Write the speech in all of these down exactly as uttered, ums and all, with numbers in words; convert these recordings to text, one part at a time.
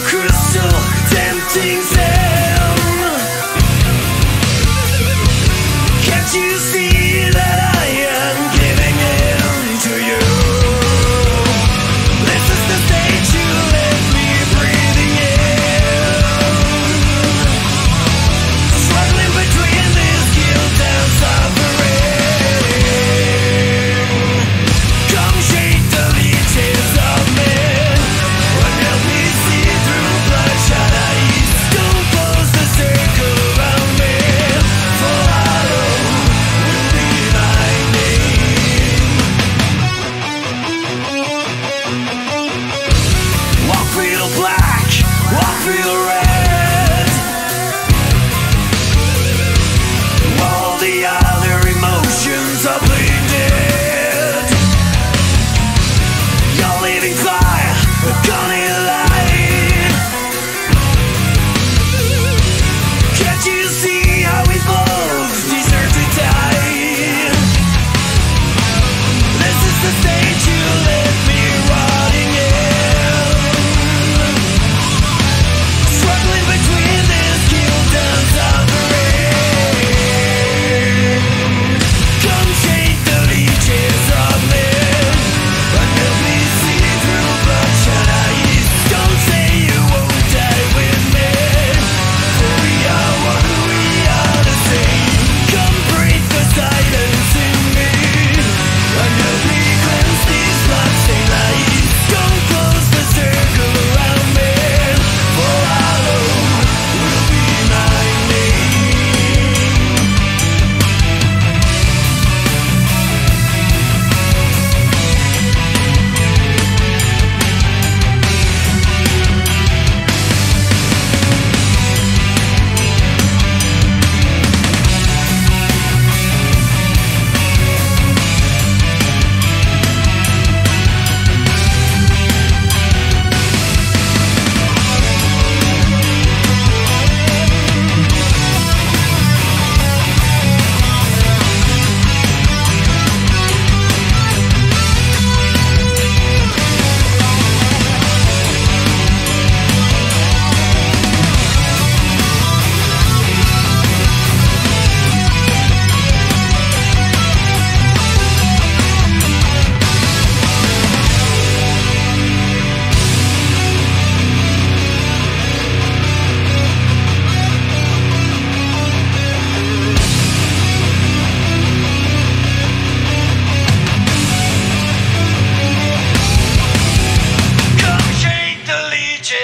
crystal, tempting them. Can't you see that I am giving in to you? This is the stage you let me breathing in. Struggling between this guilt and suffering. Come shake the leeches of men.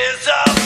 Is up.